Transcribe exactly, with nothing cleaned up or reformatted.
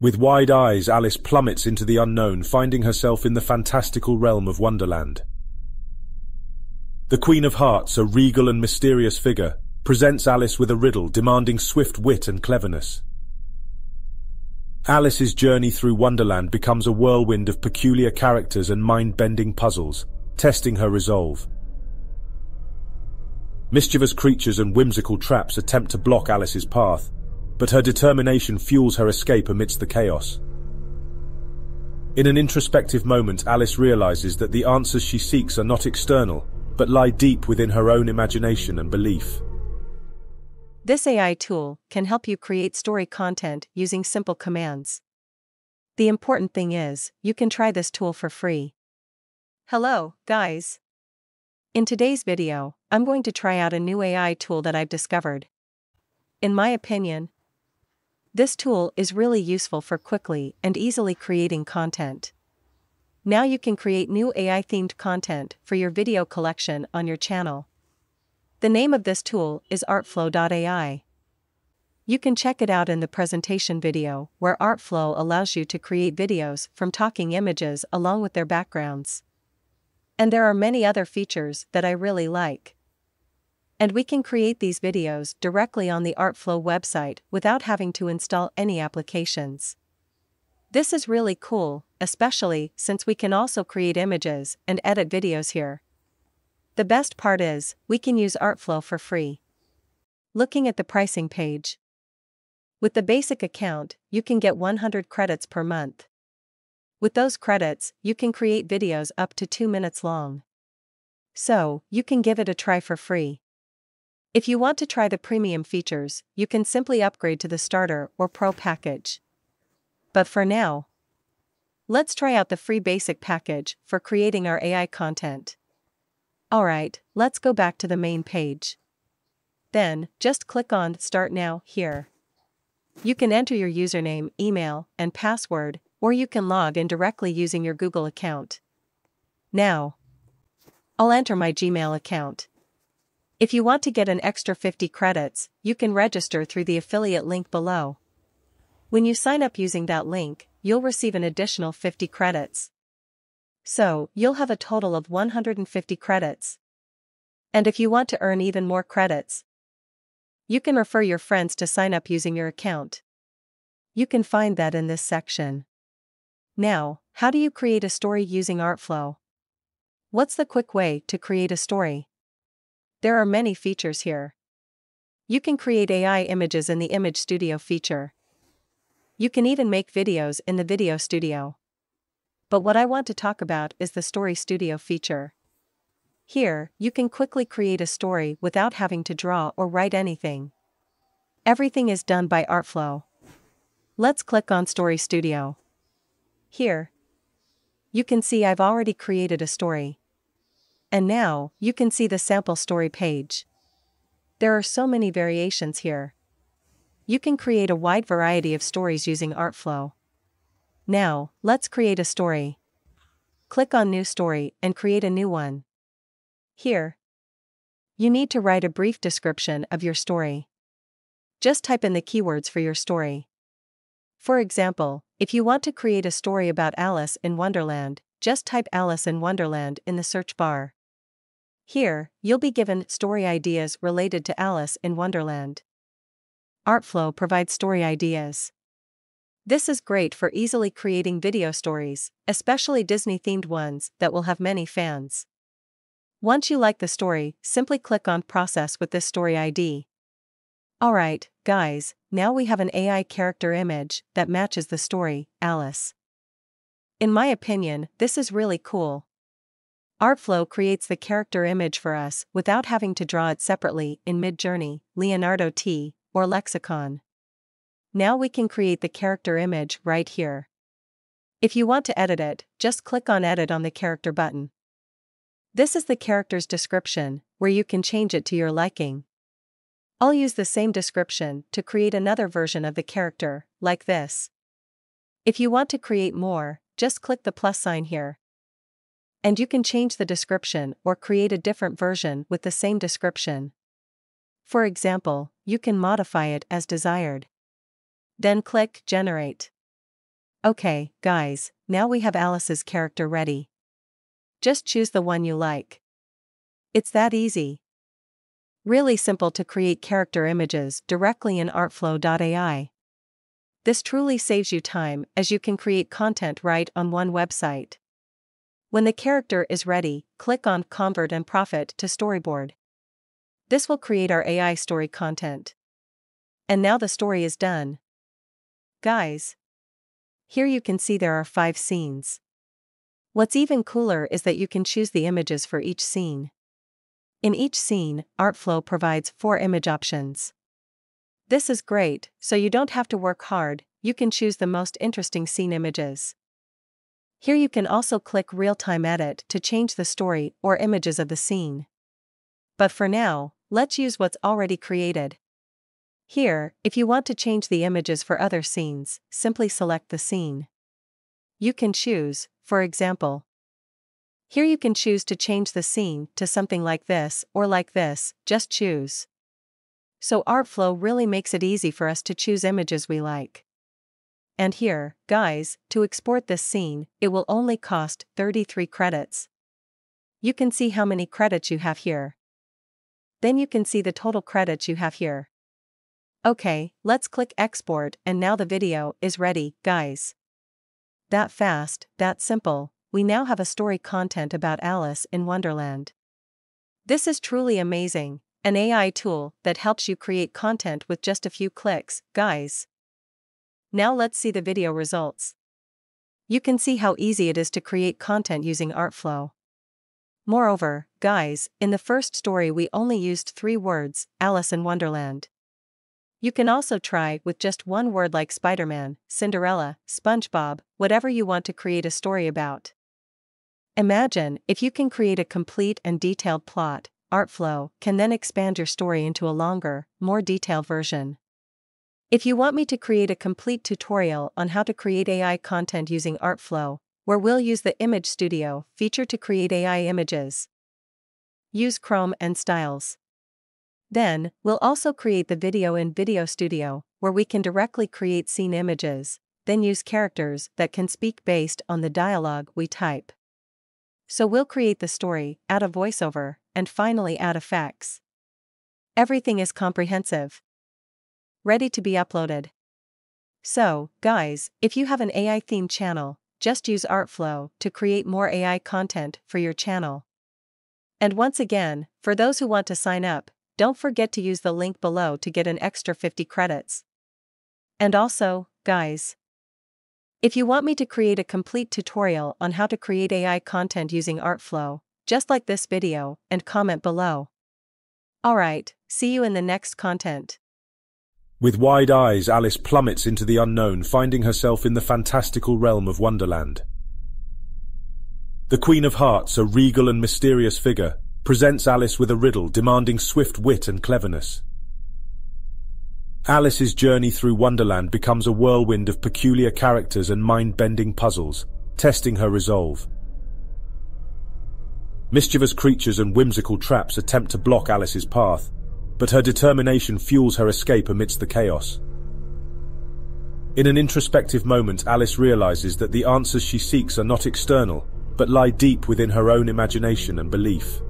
With wide eyes, Alice plummets into the unknown, finding herself in the fantastical realm of Wonderland. The Queen of Hearts, a regal and mysterious figure, presents Alice with a riddle demanding swift wit and cleverness. Alice's journey through Wonderland becomes a whirlwind of peculiar characters and mind-bending puzzles, testing her resolve. Mischievous creatures and whimsical traps attempt to block Alice's path, but her determination fuels her escape amidst the chaos. In an introspective moment, Alice realizes that the answers she seeks are not external, but lie deep within her own imagination and belief. This A I tool can help you create story content using simple commands. The important thing is, you can try this tool for free. Hello, guys! In today's video, I'm going to try out a new A I tool that I've discovered. In my opinion, this tool is really useful for quickly and easily creating content. Now you can create new A I-themed content for your video collection on your channel. The name of this tool is Artflow dot A I. You can check it out in the presentation video, where Artflow allows you to create videos from talking images along with their backgrounds. And there are many other features that I really like. And we can create these videos directly on the Artflow website without having to install any applications. This is really cool, especially since we can also create images and edit videos here. The best part is, we can use Artflow for free. Looking at the pricing page. With the basic account, you can get one hundred credits per month. With those credits, you can create videos up to two minutes long. So, you can give it a try for free. If you want to try the premium features, you can simply upgrade to the starter or pro package. But for now, let's try out the free basic package for creating our A I content. Alright, let's go back to the main page. Then, just click on Start Now here. You can enter your username, email, and password, or you can log in directly using your Google account. Now, I'll enter my Gmail account. If you want to get an extra fifty credits, you can register through the affiliate link below. When you sign up using that link, you'll receive an additional fifty credits. So, you'll have a total of one hundred fifty credits. And if you want to earn even more credits, you can refer your friends to sign up using your account. You can find that in this section. Now, how do you create a story using Artflow? What's the quick way to create a story? There are many features here. You can create A I images in the Image Studio feature. You can even make videos in the Video Studio. But what I want to talk about is the Story Studio feature. Here, you can quickly create a story without having to draw or write anything. Everything is done by Artflow. Let's click on Story Studio. Here, you can see I've already created a story. And now, you can see the sample story page. There are so many variations here. You can create a wide variety of stories using Artflow. Now, let's create a story. Click on New Story and create a new one. Here, you need to write a brief description of your story. Just type in the keywords for your story. For example, if you want to create a story about Alice in Wonderland, just type Alice in Wonderland in the search bar. Here, you'll be given story ideas related to Alice in Wonderland. Artflow provides story ideas. This is great for easily creating video stories, especially Disney-themed ones that will have many fans. Once you like the story, simply click on Process with this story I D. Alright, guys, now we have an A I character image that matches the story, Alice. In my opinion, this is really cool. Artflow creates the character image for us without having to draw it separately in Midjourney, Leonardo T, or Lexicon. Now we can create the character image right here. If you want to edit it, just click on Edit on the character button. This is the character's description, where you can change it to your liking. I'll use the same description to create another version of the character, like this. If you want to create more, just click the plus sign here. And you can change the description or create a different version with the same description. For example, you can modify it as desired. Then click Generate. Okay, guys, now we have Alice's character ready. Just choose the one you like. It's that easy. Really simple to create character images directly in Artflow dot A I. This truly saves you time as you can create content right on one website. When the character is ready, click on Convert and Profit to Storyboard. This will create our A I story content. And now the story is done. Guys, here you can see there are five scenes. What's even cooler is that you can choose the images for each scene. In each scene, Artflow provides four image options. This is great, so you don't have to work hard, you can choose the most interesting scene images. Here you can also click Real-Time Edit to change the story or images of the scene. But for now, let's use what's already created. Here, if you want to change the images for other scenes, simply select the scene. You can choose, for example. Here you can choose to change the scene to something like this or like this, just choose. So Artflow really makes it easy for us to choose images we like. And here, guys, to export this scene, it will only cost thirty-three credits. You can see how many credits you have here. Then you can see the total credits you have here. Okay, let's click export and now the video is ready, guys. That fast, that simple, we now have a story content about Alice in Wonderland. This is truly amazing, an A I tool that helps you create content with just a few clicks, guys. Now let's see the video results. You can see how easy it is to create content using Artflow. Moreover, guys, in the first story we only used three words, Alice in Wonderland. You can also try with just one word like Spider-Man, Cinderella, SpongeBob, whatever you want to create a story about. Imagine if you can create a complete and detailed plot, Artflow can then expand your story into a longer, more detailed version. If you want me to create a complete tutorial on how to create A I content using Artflow, where we'll use the Image Studio feature to create A I images, use Chrome and Styles. Then, we'll also create the video in Video Studio, where we can directly create scene images, then use characters that can speak based on the dialogue we type. So we'll create the story, add a voiceover, and finally add effects. Everything is comprehensive. Ready to be uploaded. So, guys, if you have an A I-themed channel, just use Artflow to create more A I content for your channel. And once again, for those who want to sign up, don't forget to use the link below to get an extra fifty credits. And also, guys, if you want me to create a complete tutorial on how to create A I content using Artflow, just like this video, and comment below. Alright, see you in the next content. With wide eyes, Alice plummets into the unknown, finding herself in the fantastical realm of Wonderland. The Queen of Hearts, a regal and mysterious figure, presents Alice with a riddle demanding swift wit and cleverness. Alice's journey through Wonderland becomes a whirlwind of peculiar characters and mind-bending puzzles, testing her resolve. Mischievous creatures and whimsical traps attempt to block Alice's path, but her determination fuels her escape amidst the chaos. In an introspective moment, Alice realizes that the answers she seeks are not external, but lie deep within her own imagination and belief.